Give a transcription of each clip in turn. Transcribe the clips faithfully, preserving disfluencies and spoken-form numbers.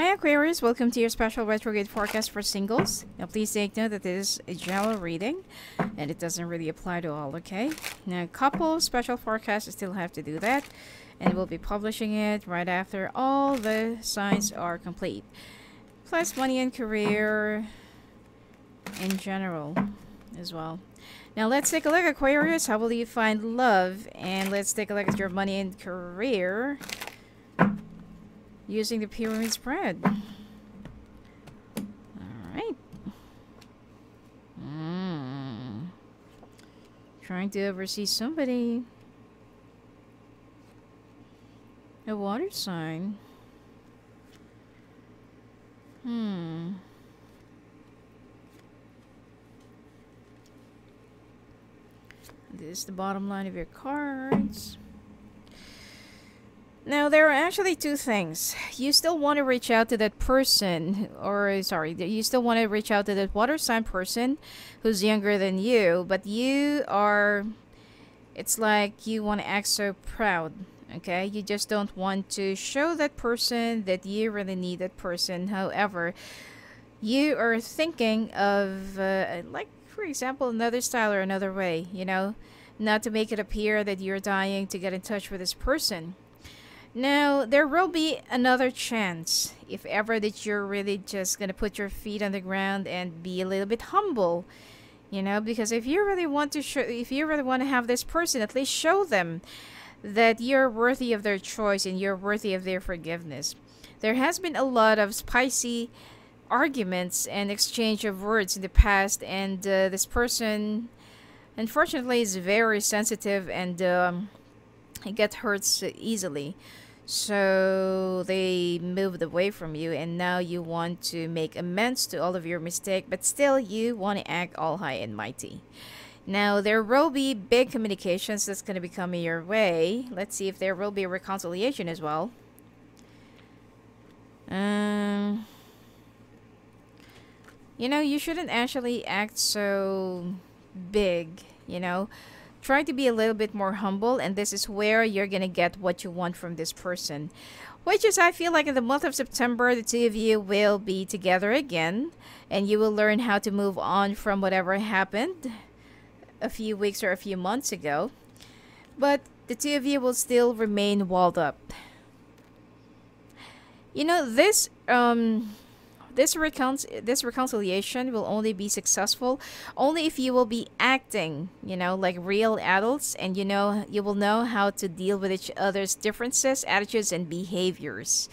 Hi Aquarius, welcome to your special retrograde forecast for singles. Now please take note that this is a general reading and it doesn't really apply to all, okay? Now couples special forecast, still have to do that, and we'll be publishing it right after all the signs are complete. Plus money and career in general as well. Now let's take a look, Aquarius. How will you find love? And let's take a look at your money and career using the pyramid spread. Alright. Mm. Trying to oversee somebody. A water sign. Hmm. This is the bottom line of your cards. Now, there are actually two things. You still want to reach out to that person, or sorry, you still want to reach out to that water sign person who's younger than you, but you are, it's like you want to act so proud, okay? You just don't want to show that person that you really need that person. However, you are thinking of, uh, like, for example, another style or another way, you know, not to make it appear that you're dying to get in touch with this person. Now, there will be another chance, if ever, that you're really just going to put your feet on the ground and be a little bit humble, you know, because if you really want to show, if you really want to have this person, at least show them that you're worthy of their choice and you're worthy of their forgiveness. There has been a lot of spicy arguments and exchange of words in the past, and uh, this person, unfortunately, is very sensitive and um, get hurts easily, so they moved away from you, and now you want to make amends to all of your mistake, but still you want to act all high and mighty. Now there will be big communications that's going to be coming your way. Let's see if there will be a reconciliation as well. Um you know, you shouldn't actually act so big, you know. Try to be a little bit more humble, and this is where you're gonna get what you want from this person. Which is, I feel like in the month of September, the two of you will be together again, and you will learn how to move on from whatever happened a few weeks or a few months ago. But the two of you will still remain walled up. You know, this um This, recon this reconciliation will only be successful only if you will be acting, you know, like real adults, and you know, you will know how to deal with each other's differences, attitudes, and behaviors.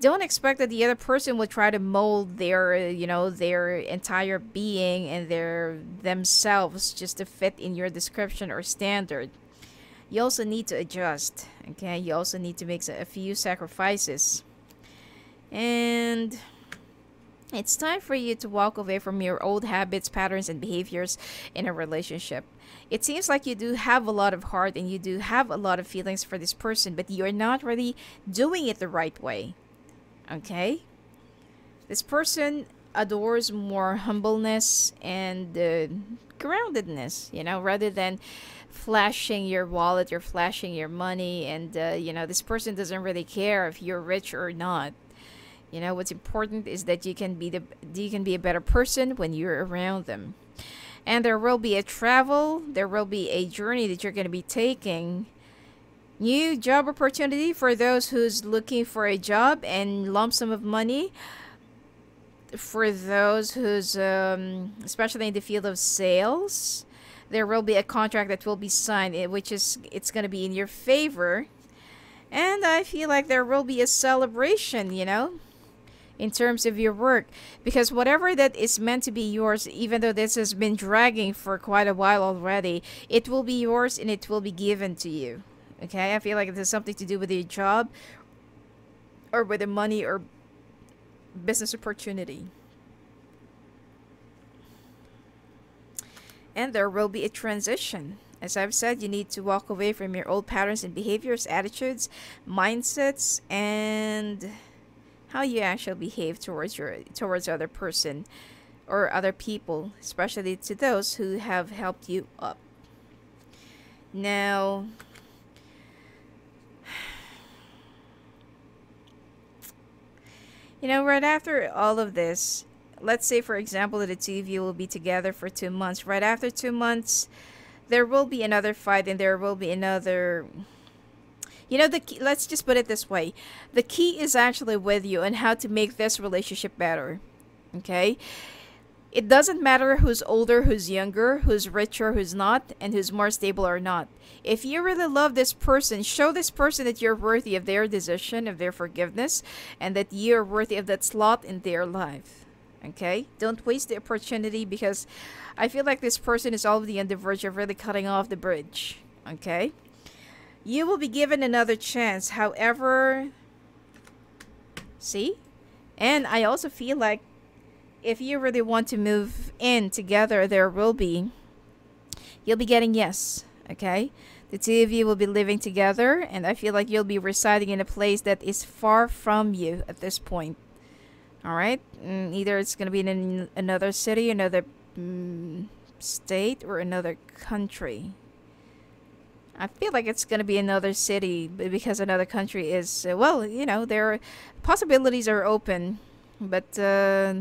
Don't expect that the other person will try to mold their, you know, their entire being and their themselves just to fit in your description or standard. You also need to adjust, okay? You also need to make a few sacrifices. And it's time for you to walk away from your old habits, patterns, and behaviors in a relationship. It seems like you do have a lot of heart and you do have a lot of feelings for this person, but you're not really doing it the right way, okay? This person adores more humbleness and uh, groundedness, you know, rather than flashing your wallet or flashing your money. And, uh, you know, this person doesn't really care if you're rich or not. You know, what's important is that you can be the you can be a better person when you're around them. And there will be a travel, there will be a journey that you're going to be taking. New job opportunity for those who's looking for a job, and lump sum of money for those who's, um, especially in the field of sales. There will be a contract that will be signed, which is, it's going to be in your favor. And I feel like there will be a celebration, you know, in terms of your work, because whatever that is meant to be yours, even though this has been dragging for quite a while already, it will be yours and it will be given to you, okay? I feel like it has something to do with your job or with the money or business opportunity. And there will be a transition. As I've said, you need to walk away from your old patterns and behaviors, attitudes, mindsets, and how you actually behave towards your towards other person or other people, especially to those who have helped you up. Now, You know, right after all of this, let's say, for example, that the two of you will be together for two months. Right after two months, there will be another fight, and there will be another... You know, the key, let's just put it this way. The key is actually with you on how to make this relationship better, okay? It doesn't matter who's older, who's younger, who's richer, who's not, and who's more stable or not. If you really love this person, show this person that you're worthy of their decision, of their forgiveness, and that you're worthy of that slot in their life, okay? Don't waste the opportunity, because I feel like this person is already on the verge of really cutting off the bridge, okay? You will be given another chance, however, see? And I also feel like if you really want to move in together, there will be, you'll be getting yes, okay? The two of you will be living together, and I feel like you'll be residing in a place that is far from you at this point, all right? And either it's going to be in an, another city, another mm, state, or another country. I feel like it's going to be another city because another country is, uh, well, you know, their possibilities are open. But uh,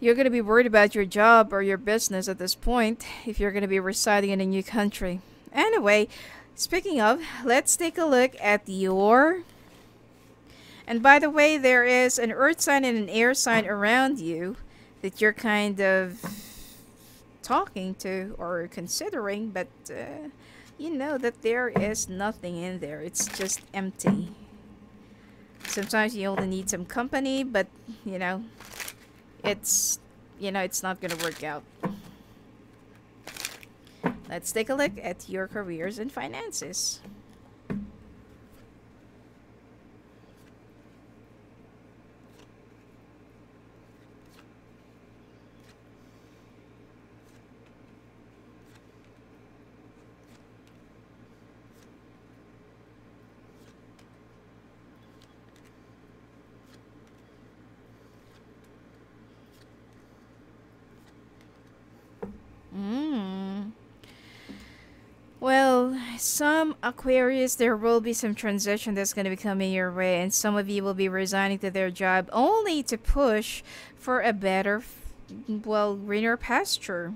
you're going to be worried about your job or your business at this point if you're going to be residing in a new country. Anyway, speaking of, let's take a look at your... And by the way, there is an earth sign and an air sign around you that you're kind of talking to or considering, but... Uh, you know that there is nothing in there. It's just empty. Sometimes you only need some company, but, you know, it's, you know, it's not going to work out. Let's take a look at your careers and finances. Well, some Aquarius, there will be some transition that's going to be coming your way, and some of you will be resigning to their job only to push for a better, well, greener pasture.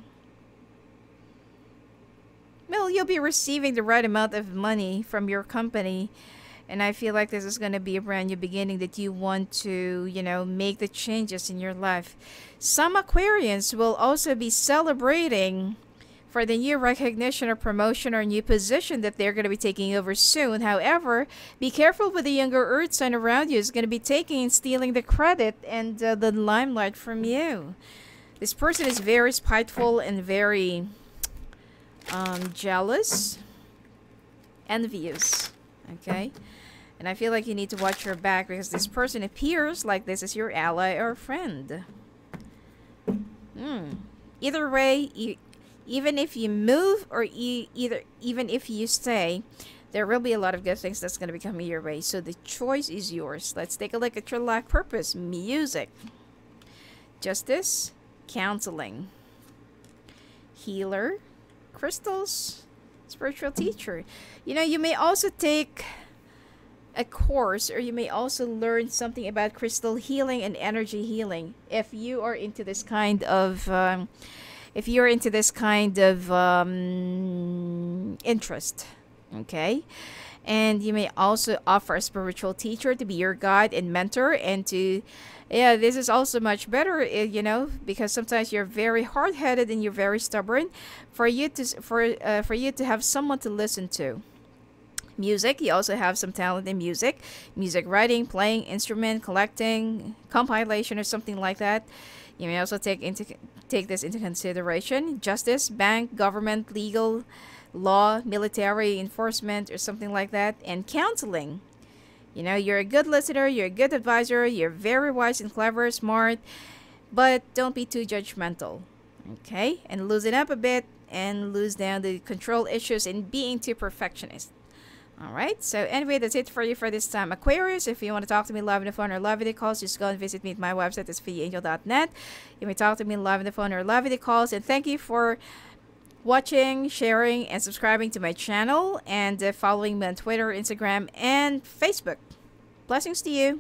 Well, you'll be receiving the right amount of money from your company, and I feel like this is going to be a brand new beginning that you want to, you know, make the changes in your life. Some Aquarians will also be celebrating for the new recognition or promotion or new position that they're going to be taking over soon. However, be careful with the younger earth sign around you. It's going to be taking and stealing the credit and uh, the limelight from you. This person is very spiteful and very um, jealous, envious, okay? And I feel like you need to watch your back because this person appears like this is your ally or friend. Hmm. Either way, you... Even if you move or e either even if you stay, there will be a lot of good things that's going to be coming your way. So the choice is yours. Let's take a look at your life purpose. Music, justice, counseling, healer, crystals, spiritual teacher. You know, you may also take a course, or you may also learn something about crystal healing and energy healing if you are into this kind of... Um, If you're into this kind of um, interest, okay? And you may also offer a spiritual teacher to be your guide and mentor and to, yeah, this is also much better, you know, because sometimes you're very hard-headed and you're very stubborn. For you to, for, uh, for you to have someone to listen to. Music, you also have some talent in music. Music writing, playing, instrument, collecting, compilation or something like that. You may also take into take this into consideration. Justice, bank, government, legal, law, military, enforcement, or something like that. And counseling. You know, you're a good listener, you're a good advisor, you're very wise and clever, smart, but don't be too judgmental. Okay? And loosen up a bit and lose down the control issues and being too perfectionist. Alright, so anyway, that's it for you for this time, Aquarius. If you want to talk to me live on the phone or live video calls, just go and visit me at my website, sophia angel dot net. You may talk to me live on the phone or live video calls. And thank you for watching, sharing, and subscribing to my channel. And uh, following me on Twitter, Instagram, and Facebook. Blessings to you.